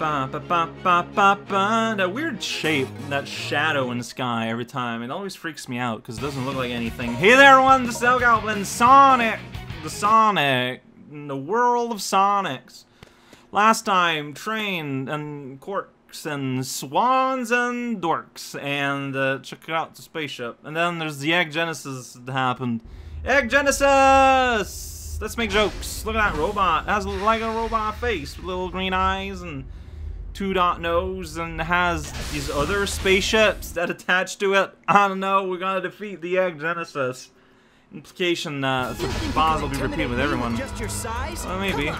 Ba ba ba ba ba ba. That weird shape, that shadow in the sky every time, it always freaks me out because it doesn't look like anything. Hey there, everyone! The Cell Goblin, Sonic, the Sonic, in the world of Sonics. Last time, train and corks and swans and dorks, and check it out, the spaceship. And then there's the Egg Genesis that happened. Egg Genesis. Let's make jokes. Look at that robot. It has like a robot face with little green eyes and two-dot nose, and has these other spaceships that attach to it. I don't know, we're gonna defeat the Egg Genesis. Implication the boss will be repeated with everyone. Just your size? Well, maybe.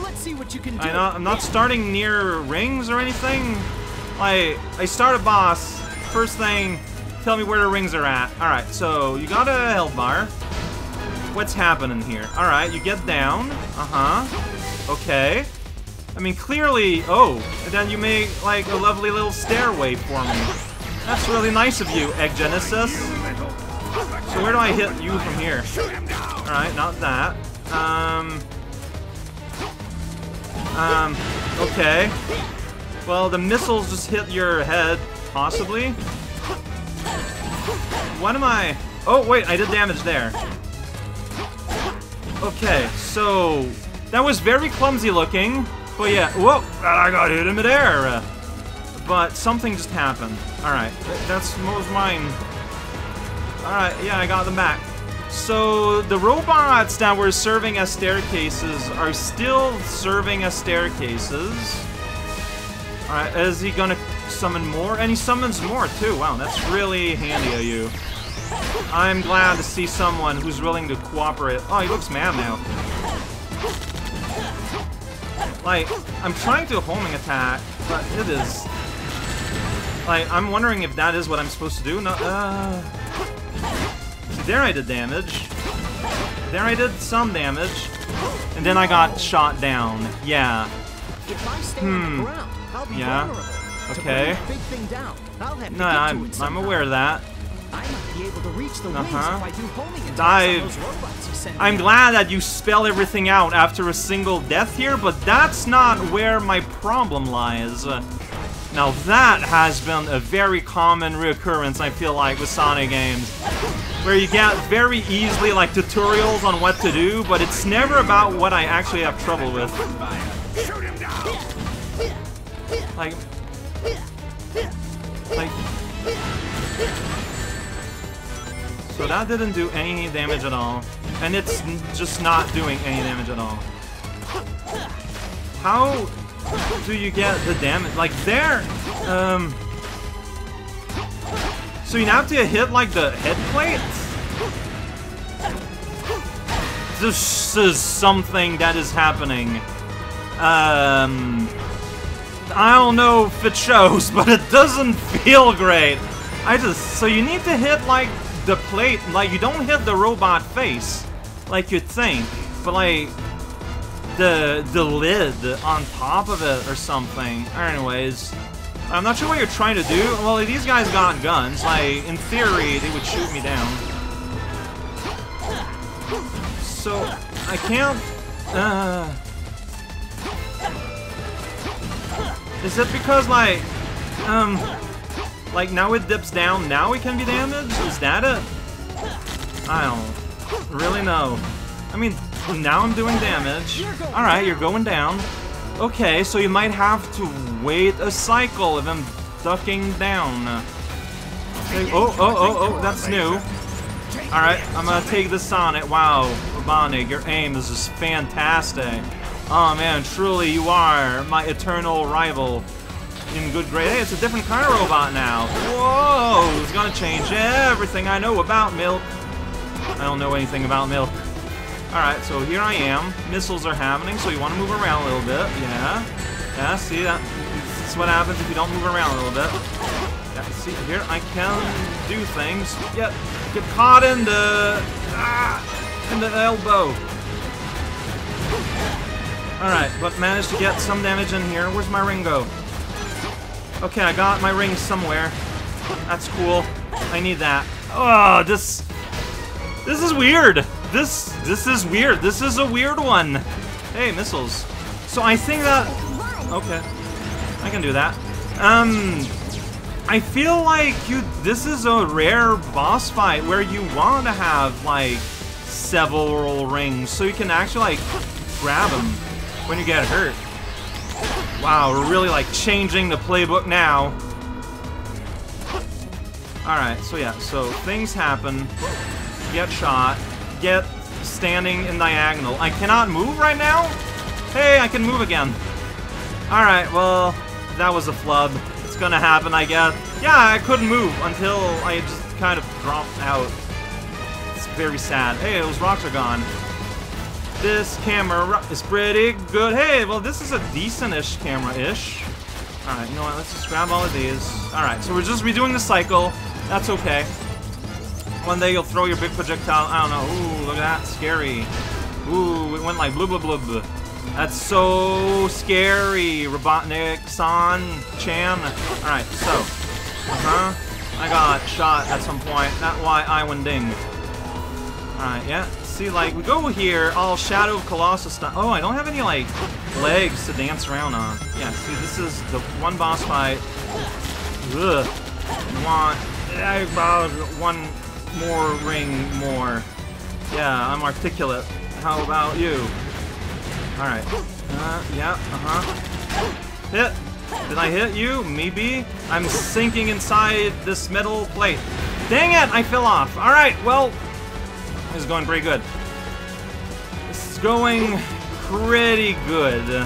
Let's see what you can do. I'm not starting near rings or anything. Like, I start a boss, first thing, tell me where the rings are at. Alright, so you got a health bar. What's happening here? Alright, you get down. Uh-huh. Okay. I mean, clearly, oh, and then you make, like, a lovely little stairway for me. That's really nice of you, Egg Genesis. So where do I hit you from here? Alright, not that. Okay. Well, the missiles just hit your head, possibly. What am I... Oh, wait, I did damage there. Okay, so... That was very clumsy looking. But yeah, whoa, I got hit in midair. But something just happened. Alright, that's what was mine. Alright, yeah, I got them back. So, the robots that were serving as staircases are still serving as staircases. Alright, is he gonna summon more? And he summons more, too. Wow, that's really handy of you. I'm glad to see someone who's willing to cooperate. Oh, he looks mad now. Like, I'm trying to homing attack, but it is... Like, I'm wondering if that is what I'm supposed to do. No, See, there I did damage. There I did some damage. And then I got shot down. Yeah. Yeah. Okay. No, I'm aware of that. I might be able to reach the wings if I do homing and dive. I'm glad that you spell everything out after a single death here, but that's not where my problem lies. Now that has been a very common reoccurrence, I feel like, with Sonic games, where you get very easily like tutorials on what to do, but it's never about what I actually have trouble with. So that didn't do any damage at all. And it's just not doing any damage at all. How do you get the damage? Like, there! So you have to hit, like, the head plate? This is something that is happening. I don't know if it shows, but it doesn't feel great. So you need to hit, like... the plate, like, you don't hit the robot face like you'd think, but like the lid on top of it or something. Anyways, I'm not sure what you're trying to do. Well, these guys got guns, like, in theory they would shoot me down, so I can't. Is it because like, now it dips down, now it can be damaged? Is that it? I don't really know. I mean, now I'm doing damage. Alright, you're going down. Okay, so you might have to wait a cycle if I'm ducking down. Okay. Oh, that's new. Alright, I'm gonna take this on it. Wow, Robotnik, your aim is just fantastic. Oh man, truly you are my eternal rival. In good grade. Hey, it's a different kind of robot now. Whoa! It's gonna change everything I know about milk. I don't know anything about milk. Alright, so here I am. Missiles are happening, so you want to move around a little bit. Yeah. Yeah, see, that's what happens if you don't move around a little bit. Yeah, see, here I can do things. Yep. Get caught in the... in the elbow. Alright, but managed to get some damage in here. Where's my Ringo? Okay, I got my ring somewhere. That's cool. I need that. Oh, this is weird. This is weird. This is a weird one. Hey, missiles. So I think that... Okay. I can do that. I feel like this is a rare boss fight where you want to have, like, several rings so you can actually, like, grab them when you get hurt. Wow, we're really, like, changing the playbook now. Alright, so yeah, so things happen. Get shot. Get standing in diagonal. I cannot move right now? Hey, I can move again. Alright, well, that was a flub. It's gonna happen, I guess. Yeah, I couldn't move until I just kind of dropped out. It's very sad. Hey, those rocks are gone. This camera is pretty good. Hey, well, this is a decent-ish camera-ish. Alright, you know what? Let's just grab all of these. Alright, so we're just redoing the cycle. That's okay. One day you'll throw your big projectile. I don't know. Ooh, look at that. Scary. Ooh, it went like blub blub blub. That's so scary. Robotnik-san-chan. Alright, so. I got shot at some point. That's why I went ding. Alright, yeah. See, like, we go here all Shadow of Colossus stuff. Oh, I don't have any, like, legs to dance around on. Yeah, see, this is the one boss fight. Ugh. I want one more ring more. Yeah, I'm articulate. How about you? Alright. Yeah, Hit. Did I hit you? Maybe? I'm sinking inside this metal plate. Dang it! I fell off. Alright, well... This is going pretty good. This is going pretty good.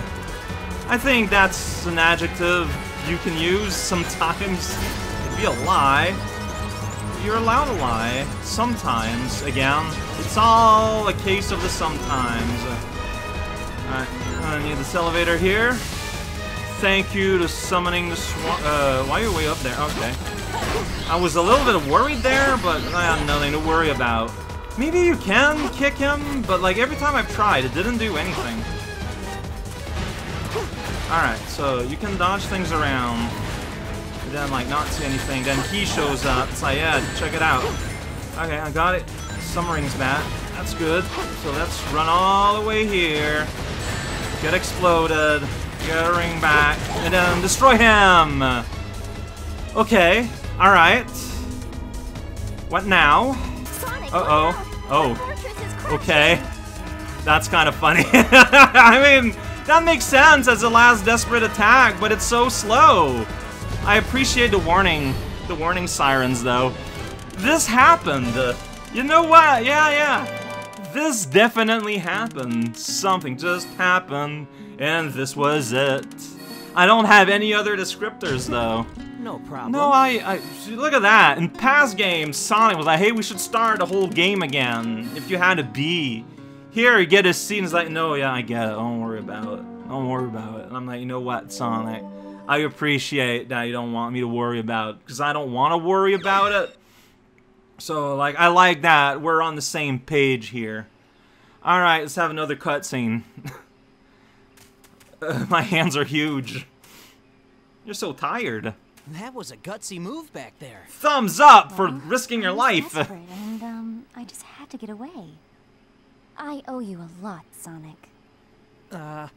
I think that's an adjective you can use sometimes. It'd be a lie. You're allowed to lie. Sometimes, again. It's all a case of the sometimes. Alright, I need this elevator here. Thank you to summoning the why are you way up there? Okay. I was a little bit worried there, but I have nothing to worry about. Maybe you can kick him, but like every time I've tried, it didn't do anything. Alright, so you can dodge things around, and then like not see anything, then he shows up, it's like, yeah, check it out. Okay, I got it. Some rings back. That's good. So let's run all the way here, get exploded, get a ring back, and then destroy him! Okay, alright. What now? Uh-oh. Oh. Okay. That's kind of funny. I mean, that makes sense as the last desperate attack, but it's so slow. I appreciate the warning. The warning sirens, though. This happened. You know what? Yeah, yeah. This definitely happened. Something just happened, and this was it. I don't have any other descriptors, though. No problem. No, I look at that. In past games, Sonic was like, hey, we should start the whole game again. If you had a B. Here, you get a C, and it's like, no, yeah, I get it. Don't worry about it. Don't worry about it. And I'm like, you know what, Sonic? I appreciate that you don't want me to worry about it, because I don't want to worry about it. So, like, I like that. We're on the same page here. Alright, let's have another cutscene. My hands are huge. You're so tired. That was a gutsy move back there. Thumbs up for risking your life. And, I just had to get away. I owe you a lot, Sonic. I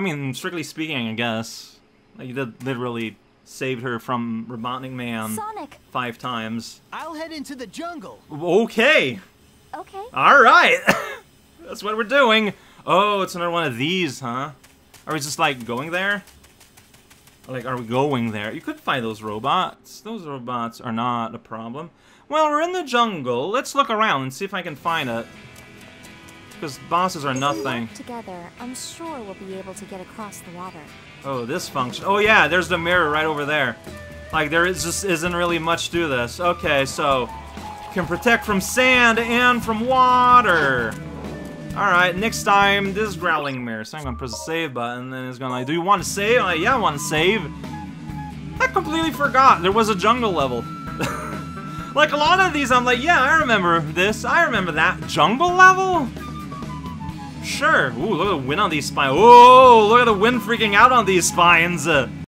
mean, strictly speaking, I guess. Like, you did literally saved her from Rebonding Man. Sonic! 5 times. I'll head into the jungle. Okay. Okay. All right. That's what we're doing. Oh, it's another one of these, huh? Are we just, like, going there? Like, are we going there? You could find those robots. Those robots are not a problem. Well, we're in the jungle. Let's look around and see if I can find it. Because bosses are nothing. If we work together, I'm sure we'll be able to get across the water. Oh, this function. Oh, yeah, there's the mirror right over there. Like, there is just isn't really much to this. Okay, so... Can protect from sand and from water. Alright, next time, this is Growling Mirror, so I'm gonna press the save button, and it's gonna like, do you want to save? I'm like, yeah, I want to save. I completely forgot there was a jungle level. Like, a lot of these, I'm like, yeah, I remember this, I remember that. Jungle level? Sure. Ooh, look at the wind on these spines. Whoa, look at the wind freaking out on these spines.